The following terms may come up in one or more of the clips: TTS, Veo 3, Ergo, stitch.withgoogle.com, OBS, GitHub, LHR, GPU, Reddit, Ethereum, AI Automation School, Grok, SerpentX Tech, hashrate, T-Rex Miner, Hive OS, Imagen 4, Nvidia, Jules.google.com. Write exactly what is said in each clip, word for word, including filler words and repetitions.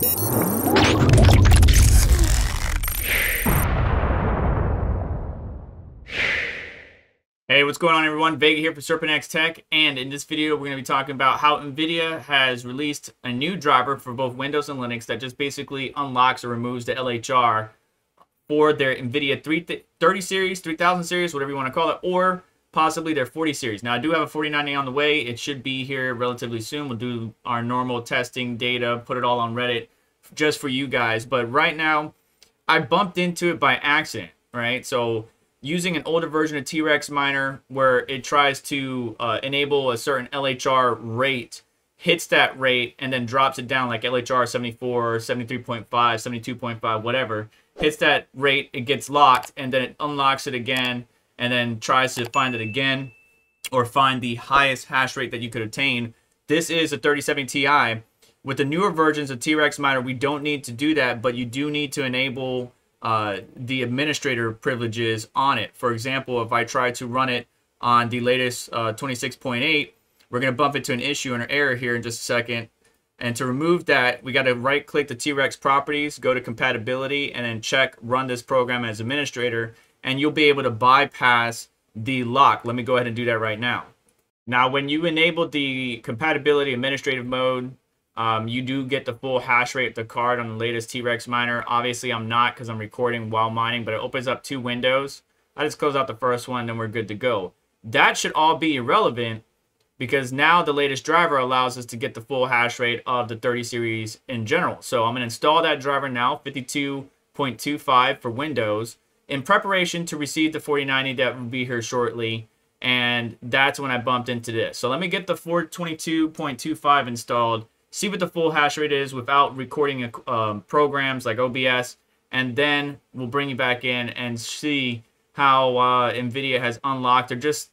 Hey, what's going on, everyone? Vega here for SerpentX Tech, and in this video we're going to be talking about how Nvidia has released a new driver for both Windows and Linux that just basically unlocks or removes the L H R for their Nvidia three thirty series, three thousand series, whatever you want to call it, or possibly their forty series. Now, I do have a forty ninety on the way. It should be here relatively soon. We'll do our normal testing data, put it all on Reddit just for you guys. But right now, I bumped into it by accident, right? So using an older version of T-Rex Miner where it tries to uh, enable a certain L H R rate, hits that rate, and then drops it down like L H R seventy-four, seventy-three point five, seventy-two point five, whatever. Hits that rate, it gets locked, and then it unlocks it again, and then tries to find it again or find the highest hash rate that you could obtain. This is a thirty seventy Ti. With the newer versions of T-Rex Miner, we don't need to do that, but you do need to enable uh, the administrator privileges on it. For example, if I try to run it on the latest uh, twenty-six point eight, we're gonna bump into an issue and an error here in just a second. And to remove that, we gotta right click the T-Rex properties, go to compatibility, and then check run this program as administrator. And you'll be able to bypass the lock. Let me go ahead and do that right now. Now, when you enable the compatibility administrative mode, um, you do get the full hash rate of the card on the latest T-Rex Miner. Obviously, I'm not because I'm recording while mining, but it opens up two windows. I just close out the first one, then we're good to go. That should all be irrelevant because now the latest driver allows us to get the full hash rate of the thirty series in general. So I'm going to install that driver now, fifty-two point two five for Windows, in preparation to receive the forty ninety that will be here shortly. And that's when I bumped into this. So let me get the four twenty-two point two five installed, see what the full hash rate is without recording um, programs like O B S, and then we'll bring you back in and see how uh, NVIDIA has unlocked or just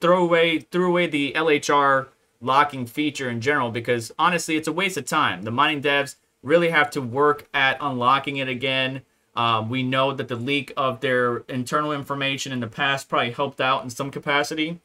throw away, threw away the L H R locking feature in general, because honestly, it's a waste of time. The mining devs really have to work at unlocking it again. Uh, we know that the leak of their internal information in the past probably helped out in some capacity,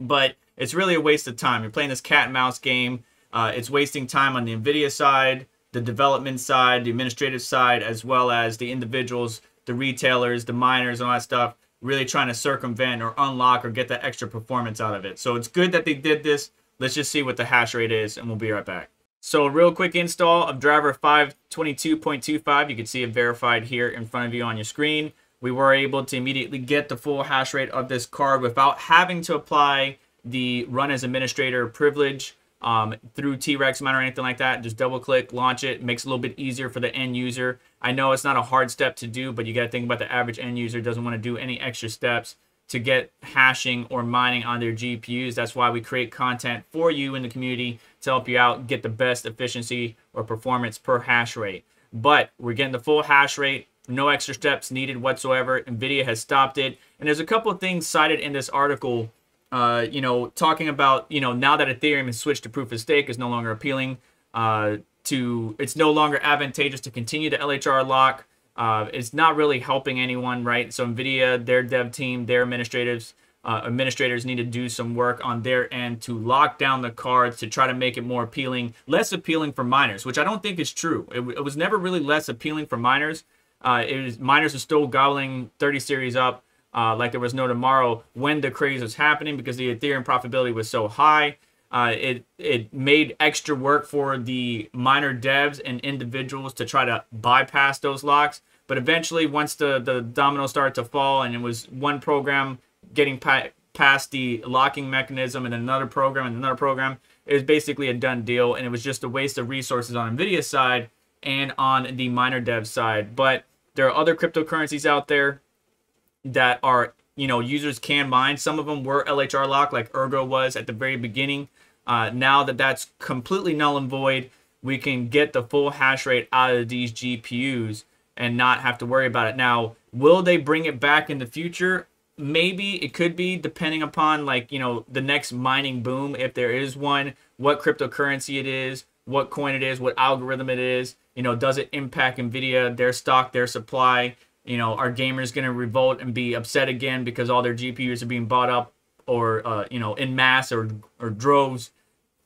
but it's really a waste of time. You're playing this cat and mouse game. Uh, it's wasting time on the NVIDIA side, the development side, the administrative side, as well as the individuals, the retailers, the miners, and all that stuff, really trying to circumvent or unlock or get that extra performance out of it. So it's good that they did this. Let's just see what the hash rate is, and we'll be right back. So a real quick install of driver five twenty-two point two five. You can see it verified here in front of you on your screen. We were able to immediately get the full hash rate of this card without having to apply the run as administrator privilege um, through T-Rex Miner or anything like that. Just double click, launch it. Makes it a little bit easier for the end user. I know it's not a hard step to do, but you got to think about the average end user doesn't want to do any extra steps to get hashing or mining on their G P Us. That's why we create content for you in the community to help you out, get the best efficiency or performance per hash rate. But we're getting the full hash rate, no extra steps needed whatsoever. NVIDIA has stopped it. And there's a couple of things cited in this article, uh, you know, talking about, you know, now that Ethereum has switched to proof of stake, is no longer appealing uh, to, it's no longer advantageous to continue the L H R lock. Uh, it's not really helping anyone, right? So NVIDIA, their dev team, their administrators, uh, administrators need to do some work on their end to lock down the cards to try to make it more appealing, less appealing for miners, which I don't think is true. It, it was never really less appealing for miners. Uh, it was, miners are still gobbling thirty series up uh, like there was no tomorrow when the craze was happening because the Ethereum profitability was so high. Uh, it, it made extra work for the miner devs and individuals to try to bypass those locks. But eventually, once the, the dominoes started to fall and it was one program getting pa past the locking mechanism and another program and another program, it was basically a done deal. And it was just a waste of resources on NVIDIA's side and on the miner dev side. But there are other cryptocurrencies out there that are, you know, users can mine. Some of them were L H R locked, like Ergo was at the very beginning. Uh, now that that's completely null and void, we can get the full hash rate out of these G P Us and not have to worry about it. Now, will they bring it back in the future? Maybe it could be, depending upon, like, you know, the next mining boom, if there is one, what cryptocurrency it is, what coin it is, what algorithm it is, you know, does it impact NVIDIA, their stock, their supply? You know, are gamers going to revolt and be upset again because all their G P Us are being bought up or, uh, you know, in mass or, or droves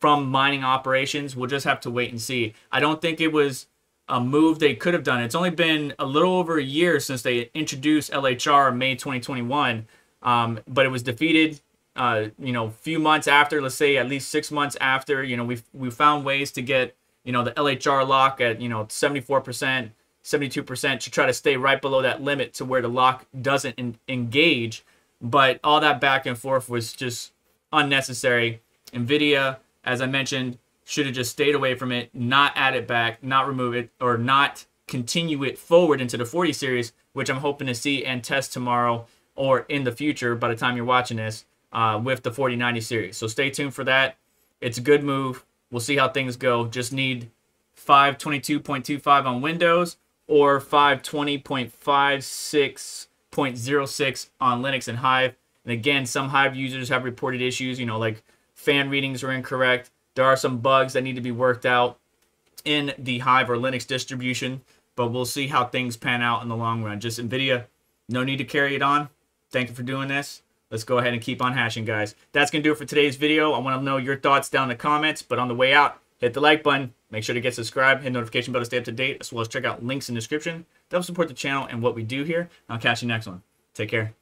from mining operations? We'll just have to wait and see. I don't think it was a move they could have done. It's only been a little over a year since they introduced L H R in May twenty twenty-one, um, but it was defeated, uh, you know, a few months after, let's say at least six months after. You know, we we found ways to get, you know, the L H R lock at, you know, seventy-four percent, seventy-two percent to try to stay right below that limit to where the lock doesn't en engage. But all that back and forth was just unnecessary. Nvidia, as I mentioned, should have just stayed away from it, not add it back, not remove it, or not continue it forward into the forty series, which I'm hoping to see and test tomorrow or in the future by the time you're watching this, uh, with the forty ninety series. So stay tuned for that. It's a good move. We'll see how things go. Just need five twenty-two point two five on Windows or five twenty point five six point oh six on Linux and Hive. And again, some Hive users have reported issues, you know, like fan readings were incorrect. There are some bugs that need to be worked out in the Hive or Linux distribution, but we'll see how things pan out in the long run. Just NVIDIA, no need to carry it on. Thank you for doing this. Let's go ahead and keep on hashing, guys. That's going to do it for today's video. I want to know your thoughts down in the comments, but on the way out, hit the like button. Make sure to get subscribed, hit the notification bell to stay up to date, as well as check out links in the description. That'll support the channel and what we do here. I'll catch you next one. Take care.